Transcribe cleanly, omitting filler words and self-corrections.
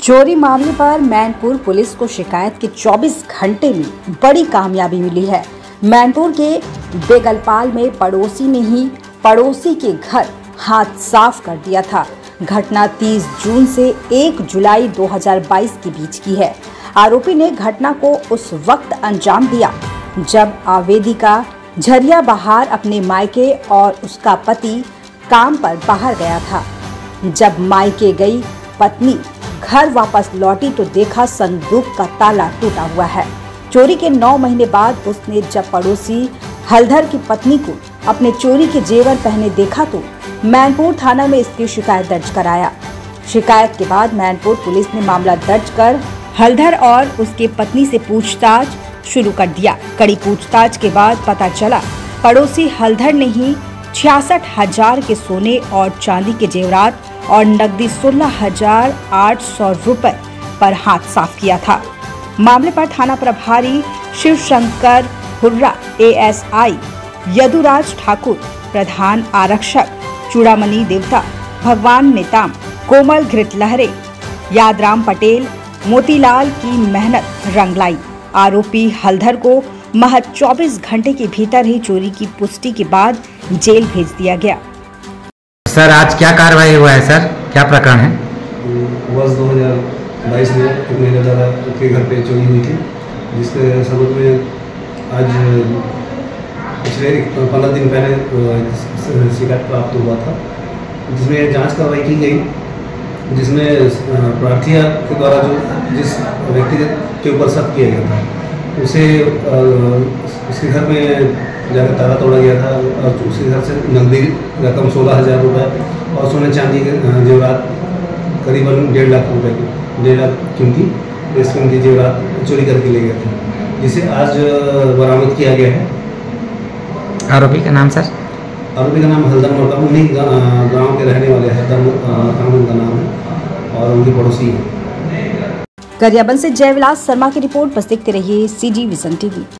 चोरी मामले पर मैनपुर पुलिस को शिकायत के 24 घंटे में बड़ी कामयाबी मिली है। मैनपुर के बेगलपाल में पड़ोसी ने ही पड़ोसी के घर हाथ साफ कर दिया था। घटना 30 जून से 1 जुलाई 2022 के बीच की है। आरोपी ने घटना को उस वक्त अंजाम दिया जब आवेदिका झरिया बहार अपने मायके और उसका पति काम पर बाहर गया था। जब मायके गई पत्नी घर वापस लौटी तो देखा संदूक का ताला टूटा हुआ है। चोरी के 9 महीने बाद उसने जब पड़ोसी हलधर की पत्नी को अपने चोरी के जेवर पहने देखा तो मैनपुर थाना में इसकी शिकायत दर्ज कराया। शिकायत के बाद मैनपुर पुलिस ने मामला दर्ज कर हलधर और उसके पत्नी से पूछताछ शुरू कर दिया। कड़ी पूछताछ के बाद पता चला पड़ोसी हलधर ने ही 66,000 के सोने और चांदी के जेवरात और नकदी 16,800 रुपए पर हाथ साफ किया था। मामले पर थाना प्रभारी शिवशंकर हुरा, एएसआई यदुराज ठाकुर, प्रधान आरक्षक चूड़ामणि देवता, भगवान नेताम, कोमल घृत लहरे, यादराम पटेल, मोतीलाल की मेहनत रंग लाई। आरोपी हलधर को महज 24 घंटे के भीतर ही चोरी की पुष्टि के बाद जेल भेज दिया गया। सर, आज क्या कार्रवाई हुआ है? सर, क्या प्रकरण है? वर्ष 2022 में एक महीने दादा के घर पे चोरी हुई थी, जिसके सबूत में आज पिछले 15 दिन पहले शिकायत प्राप्त हुआ था, जिसमें जांच कार्रवाई की गई, जिसमें प्रार्थी के द्वारा जिस व्यक्ति के ऊपर शक किया गया था उसे उसके घर में जाकर ताला तोड़ा गया था और उसके घर से नकदी रकम 16,000 रुपये और सोने चांदी के जेवरात करीबन 1.5 लाख रुपये की 1.5 लाख कीमती जेवरात चोरी करके ले गया था, जिसे आज बरामद किया गया है। आरोपी का नाम? सर, आरोपी का नाम हलधर मोहता, उन्हीं गाँव के रहने वाले हलधर मोहता उनका नाम है और उनके पड़ोसी हैं। गरियाबंद से जयविलास शर्मा की रिपोर्ट। बस देखते रहिए CG Vision TV।